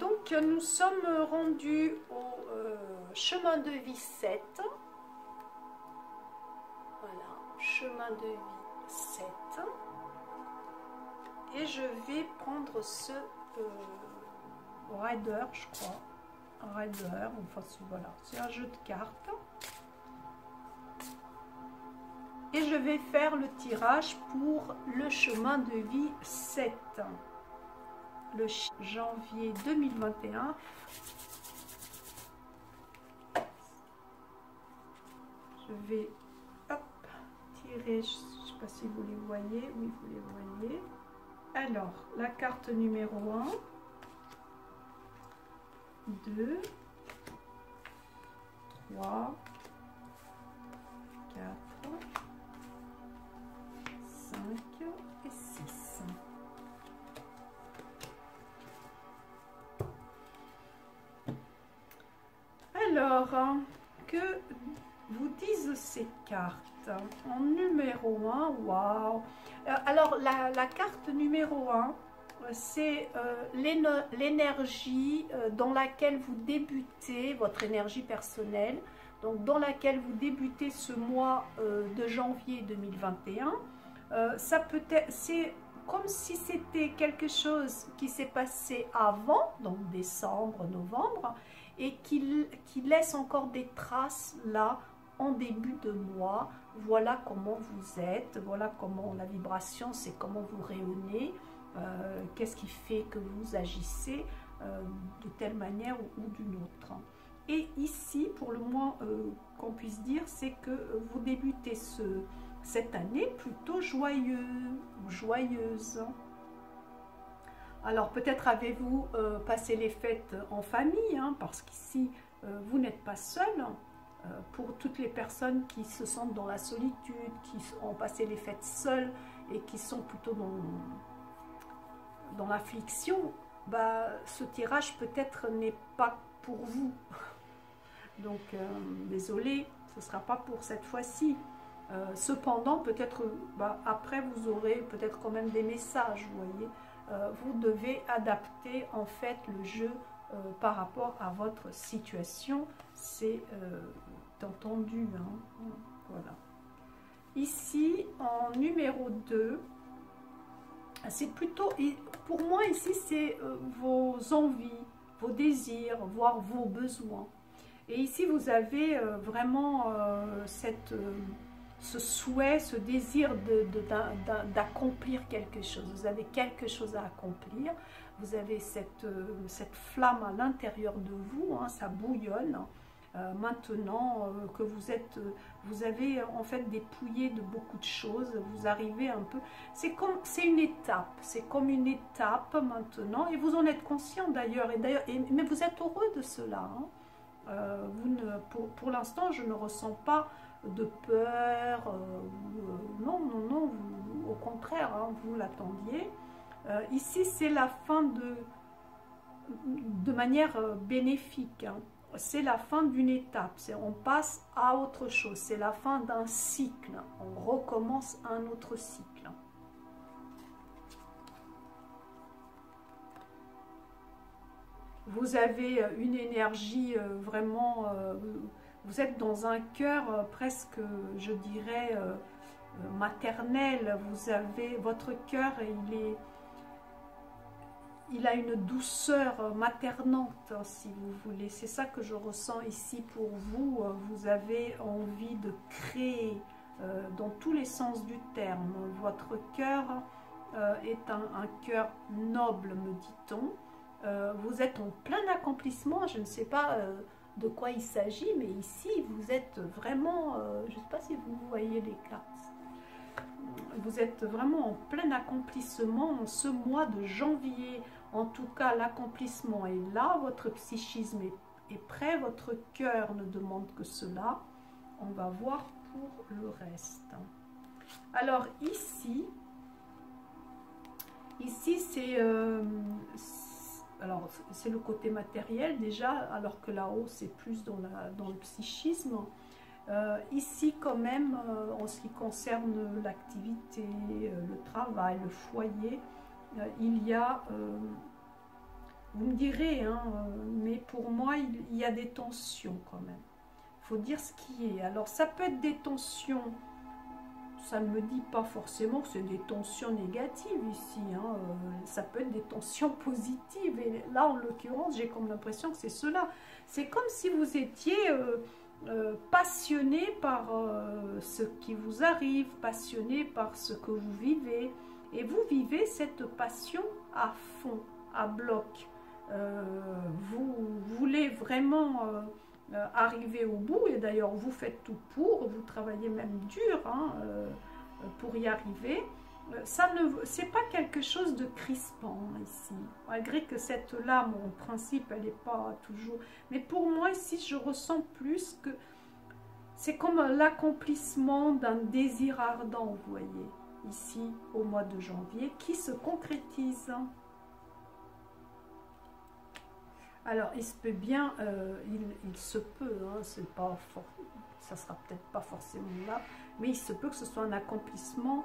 Donc nous sommes rendus au chemin de vie 7. Voilà, chemin de vie 7. Et je vais prendre ce raider, je crois. Un raider, enfin voilà, c'est un jeu de cartes. Et je vais faire le tirage pour le chemin de vie 7. Le janvier 2021. Je vais hop, tirer, je ne sais pas si vous les voyez, oui vous les voyez. Alors, la carte numéro 1, 2, 3, 4, 5 et 6. Alors, que vous disent ces cartes? En numéro 1, waouh! Alors, la carte numéro 1, c'est l'énergie dans laquelle vous débutez, votre énergie personnelle, donc dans laquelle vous débutez ce mois de janvier 2021. Ça peut être, c'est comme si c'était quelque chose qui s'est passé avant, donc décembre, novembre, et qui laisse encore des traces là, en début de mois. Voilà comment vous êtes, voilà comment la vibration, c'est comment vous rayonnez, qu'est-ce qui fait que vous agissez de telle manière ou d'une autre. Et ici, pour le moins qu'on puisse dire, c'est que vous débutez cette année plutôt joyeux ou joyeuse. Alors peut-être avez-vous passé les fêtes en famille, hein, parce qu'ici vous n'êtes pas seul. Pour toutes les personnes qui se sentent dans la solitude, qui ont passé les fêtes seules et qui sont plutôt dans l'affliction, bah, ce tirage peut-être n'est pas pour vous. Donc, désolé, ce ne sera pas pour cette fois-ci. Cependant, peut-être bah, après, vous aurez peut-être quand même des messages, vous voyez. Vous devez adapter en fait le jeu par rapport à votre situation, c'est entendu, hein, voilà. Ici, en numéro 2, c'est plutôt, pour moi ici, c'est vos envies, vos désirs, voire vos besoins. Et ici, vous avez vraiment ce souhait, ce désir d'accomplir quelque chose. Vous avez quelque chose à accomplir. Vous avez cette flamme à l'intérieur de vous, hein, ça bouillonne. Maintenant que vous avez en fait dépouillé de beaucoup de choses, vous arrivez un peu... C'est comme une étape maintenant, et vous en êtes conscient d'ailleurs, mais vous êtes heureux de cela. Hein. Pour l'instant, je ne ressens pas de peur, non, au contraire, hein, vous l'attendiez. Ici, c'est la fin de manière bénéfique, hein. C'est la fin d'une étape, on passe à autre chose, c'est la fin d'un cycle, on recommence un autre cycle. Vous avez une énergie vraiment, vous êtes dans un cœur presque, je dirais, maternel, vous avez votre cœur, il a une douceur maternante, hein, si vous voulez. C'est ça que je ressens ici pour vous. Vous avez envie de créer dans tous les sens du terme. Votre cœur est un cœur noble, me dit-on. Vous êtes en plein accomplissement. Je ne sais pas de quoi il s'agit, mais ici, vous êtes vraiment... je ne sais pas si vous voyez les cartes. Vous êtes vraiment en plein accomplissement en ce mois de janvier. En tout cas, l'accomplissement est là, votre psychisme est prêt, votre cœur ne demande que cela. On va voir pour le reste. Alors ici c'est le côté matériel déjà, alors que là-haut c'est plus dans le psychisme. Ici quand même, en ce qui concerne l'activité, le travail, le foyer, il y a Vous me direz, hein, mais pour moi, il y a des tensions quand même. Il faut dire ce qui est. Alors, ça peut être des tensions, ça ne me dit pas forcément que c'est des tensions négatives ici. Hein, ça peut être des tensions positives. Et là, en l'occurrence, j'ai comme l'impression que c'est cela. C'est comme si vous étiez passionné par ce qui vous arrive, passionné par ce que vous vivez. Et vous vivez cette passion à fond, à bloc. Vous voulez vraiment arriver au bout, et d'ailleurs vous faites tout pour, vous travaillez même dur hein, pour y arriver. Ça ne, c'est pas quelque chose de crispant ici, malgré que cette lame en principe elle n'est pas toujours, mais pour moi ici je ressens plus que c'est comme l'accomplissement d'un désir ardent, vous voyez, ici au mois de janvier, qui se concrétise. Alors, il se peut bien, il se peut, hein, c'est pas fort, ça sera peut-être pas forcément là, mais il se peut que ce soit un accomplissement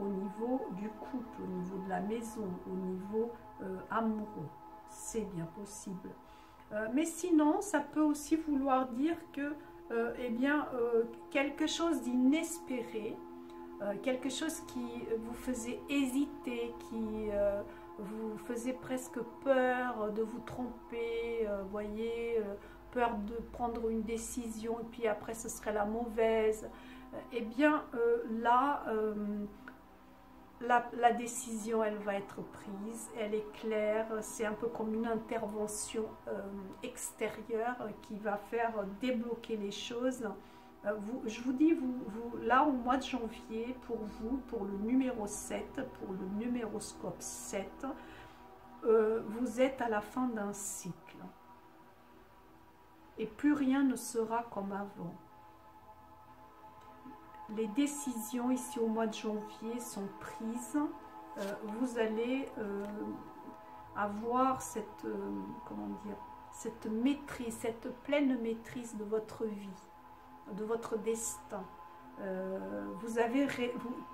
au niveau du couple, au niveau de la maison, au niveau amoureux. C'est bien possible. Mais sinon, ça peut aussi vouloir dire que, eh bien, quelque chose d'inespéré, quelque chose qui vous faisait hésiter, qui... vous faisiez presque peur de vous tromper, voyez, peur de prendre une décision et puis après ce serait la mauvaise. Eh bien là, la décision elle va être prise, elle est claire, c'est un peu comme une intervention extérieure qui va faire débloquer les choses. Je vous dis, là au mois de janvier, pour vous, pour le numéro 7, pour le numéroscope 7, vous êtes à la fin d'un cycle. Et plus rien ne sera comme avant. Les décisions ici au mois de janvier sont prises. Vous allez avoir cette, comment dire, cette maîtrise, cette pleine maîtrise de votre vie, de votre destin.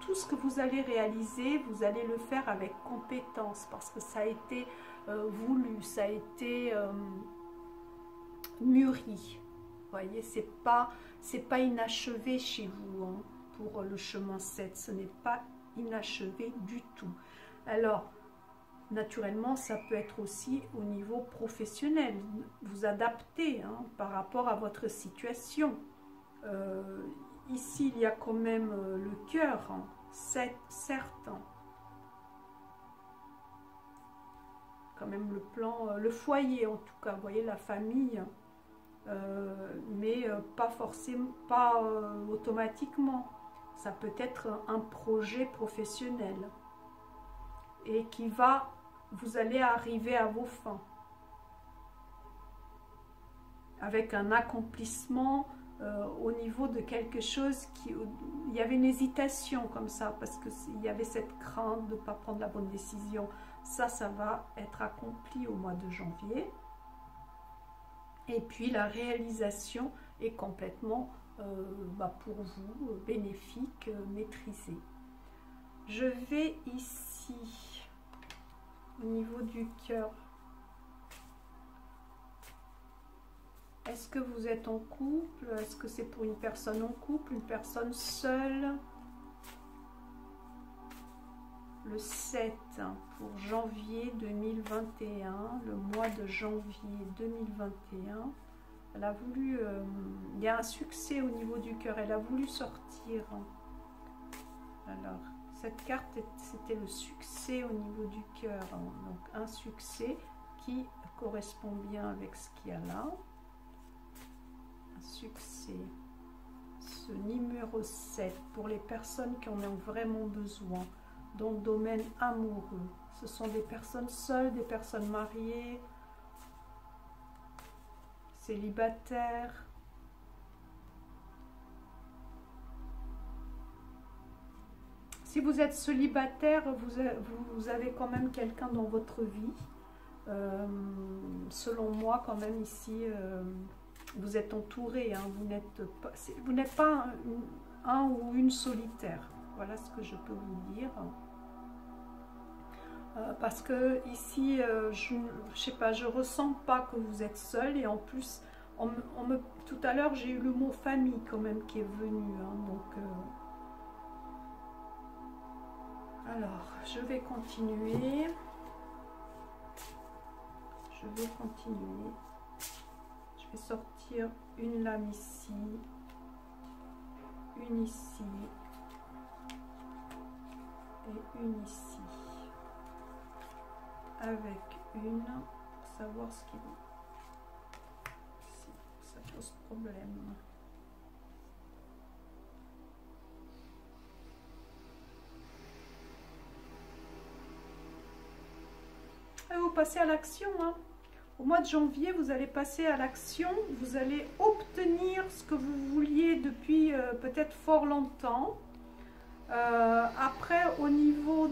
Tout ce que vous allez réaliser, vous allez le faire avec compétence, parce que ça a été voulu, ça a été mûri. Vous voyez, c'est pas inachevé chez vous, hein, pour le chemin 7, ce n'est pas inachevé du tout. Alors, naturellement, ça peut être aussi au niveau professionnel, vous adapter hein, par rapport à votre situation. Ici, il y a quand même le cœur, hein, certes. Quand même le plan, le foyer en tout cas, vous voyez, la famille, mais pas forcément, pas automatiquement. Ça peut être un projet professionnel et qui va, vous allez arriver à vos fins avec un accomplissement. Au niveau de quelque chose qui, il y avait une hésitation comme ça, parce qu'il y avait cette crainte de ne pas prendre la bonne décision. Ça va être accompli au mois de janvier. Et puis la réalisation est complètement, pour vous, bénéfique, maîtrisée. Je vais ici, au niveau du cœur. Est-ce que vous êtes en couple? Est-ce que c'est pour une personne en couple, une personne seule? Le 7 pour janvier 2021, le mois de janvier 2021. Elle a voulu, il y a un succès au niveau du cœur, elle a voulu sortir. Alors, cette carte, c'était le succès au niveau du cœur. Donc, un succès qui correspond bien avec ce qu'il y a là. Succès, ce numéro 7 pour les personnes qui en ont vraiment besoin dans le domaine amoureux. Ce sont des personnes seules, des personnes mariées, célibataires. Si vous êtes célibataire, vous avez quand même quelqu'un dans votre vie. Selon moi, quand même ici... vous êtes entouré, hein, vous n'êtes pas un ou une solitaire. Voilà ce que je peux vous dire. parce que ici, je sais pas, je ressens pas que vous êtes seul, et en plus, tout à l'heure, j'ai eu le mot famille quand même qui est venu, hein, donc... Alors, je vais continuer. Je vais sortir une lame ici, une ici et une ici. Avec une, pour savoir ce qu'il est. Si ça pose problème. Vous passez à l'action, hein. Au mois de janvier, vous allez passer à l'action, vous allez obtenir ce que vous vouliez depuis peut-être fort longtemps. Après, au niveau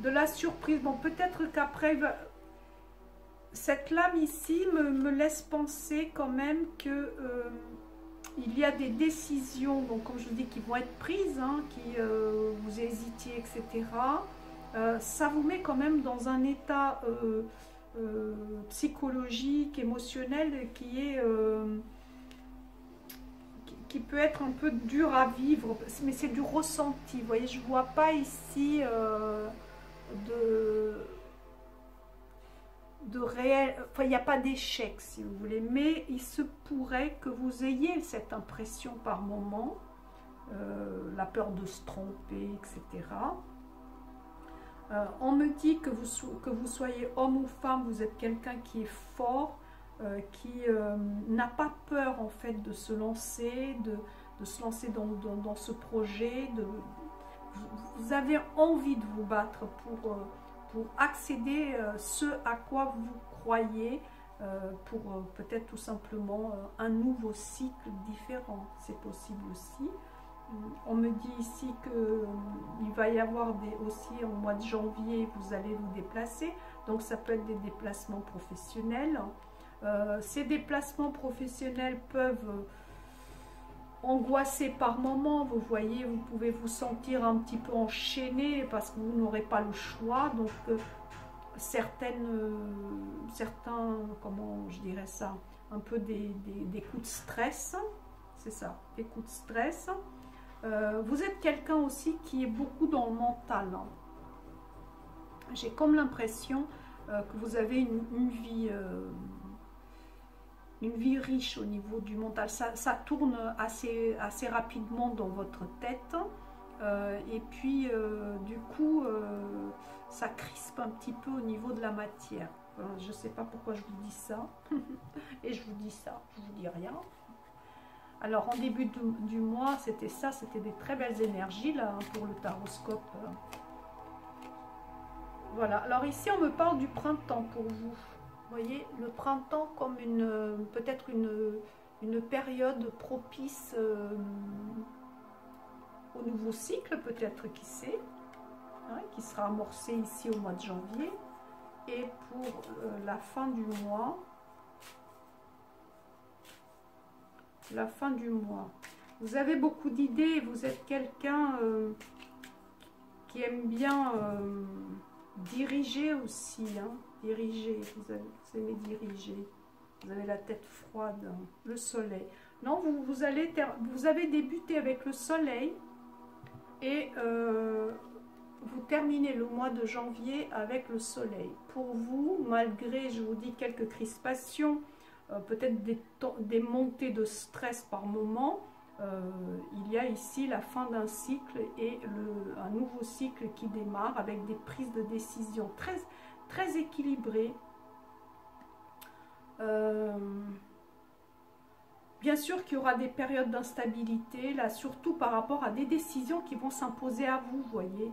de la surprise, bon, peut-être qu'après, cette lame ici me laisse penser quand même que il y a des décisions, donc comme je vous dis, qui vont être prises, hein, qui vous hésitiez, etc. Ça vous met quand même dans un état psychologique, émotionnel qui est qui peut être un peu dur à vivre, mais c'est du ressenti. Vous voyez, je vois pas ici de réel, enfin il n'y a pas d'échec si vous voulez, mais il se pourrait que vous ayez cette impression par moment, la peur de se tromper, etc. On me dit que vous soyez homme ou femme, vous êtes quelqu'un qui est fort, qui n'a pas peur en fait de se lancer, de se lancer dans ce projet. Vous avez envie de vous battre pour accéder à ce à quoi vous croyez, pour peut-être tout simplement un nouveau cycle différent, c'est possible aussi. On me dit ici qu'il va y avoir aussi au mois de janvier, vous allez vous déplacer. Donc ça peut être des déplacements professionnels. Ces déplacements professionnels peuvent angoisser par moments. Vous voyez, vous pouvez vous sentir un petit peu enchaîné parce que vous n'aurez pas le choix. Donc certains, comment je dirais ça, un peu des coups de stress. C'est ça, des coups de stress. Vous êtes quelqu'un aussi qui est beaucoup dans le mental. J'ai comme l'impression que vous avez une vie riche au niveau du mental. Ça tourne assez rapidement dans votre tête. Et puis, du coup, ça crispe un petit peu au niveau de la matière. Enfin, je ne sais pas pourquoi je vous dis ça. Et je vous dis ça, je ne vous dis rien. Alors, en début du mois, c'était ça, c'était des très belles énergies, là, hein, pour le taroscope. Voilà. Alors ici, on me parle du printemps pour vous. Vous voyez, le printemps comme peut-être une période propice au nouveau cycle, peut-être, qui sait, hein, qui sera amorcé ici au mois de janvier. Et pour la fin du mois... Vous avez beaucoup d'idées, vous êtes quelqu'un qui aime bien diriger aussi, hein, diriger, vous aimez diriger, vous avez la tête froide, hein, le soleil. Non, vous avez débuté avec le soleil et vous terminez le mois de janvier avec le soleil. Pour vous, malgré, je vous dis, quelques crispations, peut-être des montées de stress par moment, il y a ici la fin d'un cycle et un nouveau cycle qui démarre avec des prises de décision très, très équilibrées. Bien sûr qu'il y aura des périodes d'instabilité, là surtout par rapport à des décisions qui vont s'imposer à vous, voyez.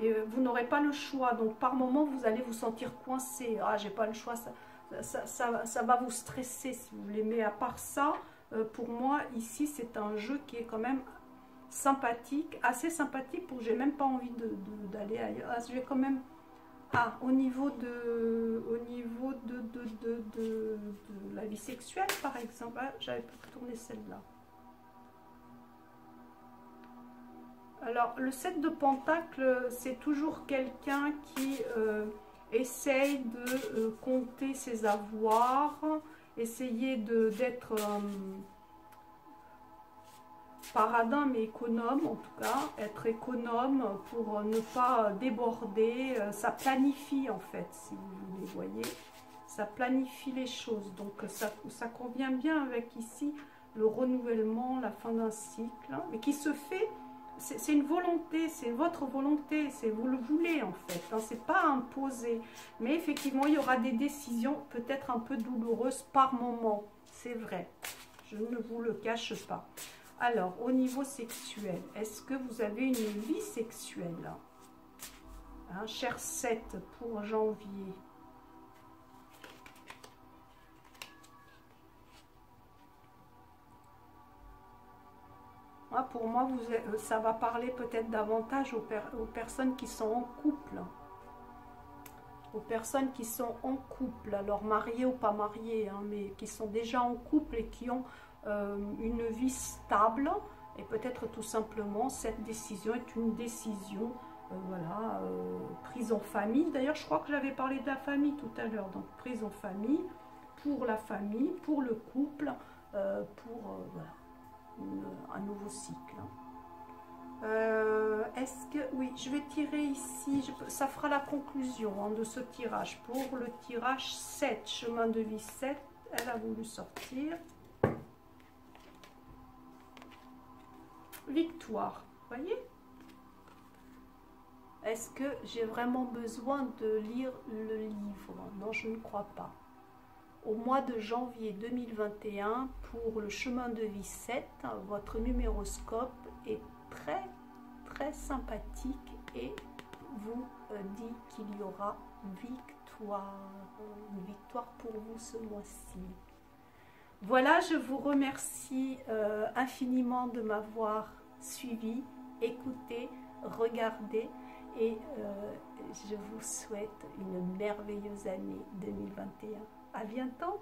Et vous n'aurez pas le choix, donc par moment vous allez vous sentir coincé. Ah, j'ai pas le choix, ça... Ça va vous stresser si vous voulez, mais à part ça, pour moi ici c'est un jeu qui est quand même sympathique, assez sympathique, pour que j'ai même pas envie d'aller ailleurs. Ah, je vais quand même, ah, au niveau de la vie sexuelle par exemple, ah, j'avais pas retourné celle-là. Alors, le 7 de Pentacle, c'est toujours quelqu'un qui essaye de compter ses avoirs, essayer d'être paradin mais économe, en tout cas, être économe pour ne pas déborder. Ça planifie, en fait, si vous les voyez. Ça planifie les choses, donc ça convient bien avec ici le renouvellement, la fin d'un cycle, hein, mais qui se fait, c'est une volonté, c'est votre volonté, c'est vous le voulez en fait, hein, c'est pas imposé, mais effectivement il y aura des décisions peut-être un peu douloureuses par moment, c'est vrai, je ne vous le cache pas. Alors au niveau sexuel, est-ce que vous avez une vie sexuelle, hein, cher 7 pour janvier? Pour moi, ça va parler peut-être davantage aux personnes qui sont en couple. Aux personnes qui sont en couple, alors mariées ou pas mariées, hein, mais qui sont déjà en couple et qui ont une vie stable. Et peut-être tout simplement, cette décision est une décision voilà, prise en famille. D'ailleurs, je crois que j'avais parlé de la famille tout à l'heure. Donc, prise en famille, pour la famille, pour le couple, voilà. Un nouveau cycle. Est-ce que... Oui, je vais tirer ici. Ça fera la conclusion hein, de ce tirage. Pour le tirage 7, chemin de vie 7, elle a voulu sortir. Victoire. Vous voyez? Est-ce que j'ai vraiment besoin de lire le livre? Non, je ne crois pas. Au mois de janvier 2021, pour le chemin de vie 7, votre numéroscope est très, très sympathique et vous dit qu'il y aura victoire. Une victoire pour vous ce mois-ci. Voilà, je vous remercie infiniment de m'avoir suivi, écouté, regardé et je vous souhaite une merveilleuse année 2021. À bientôt!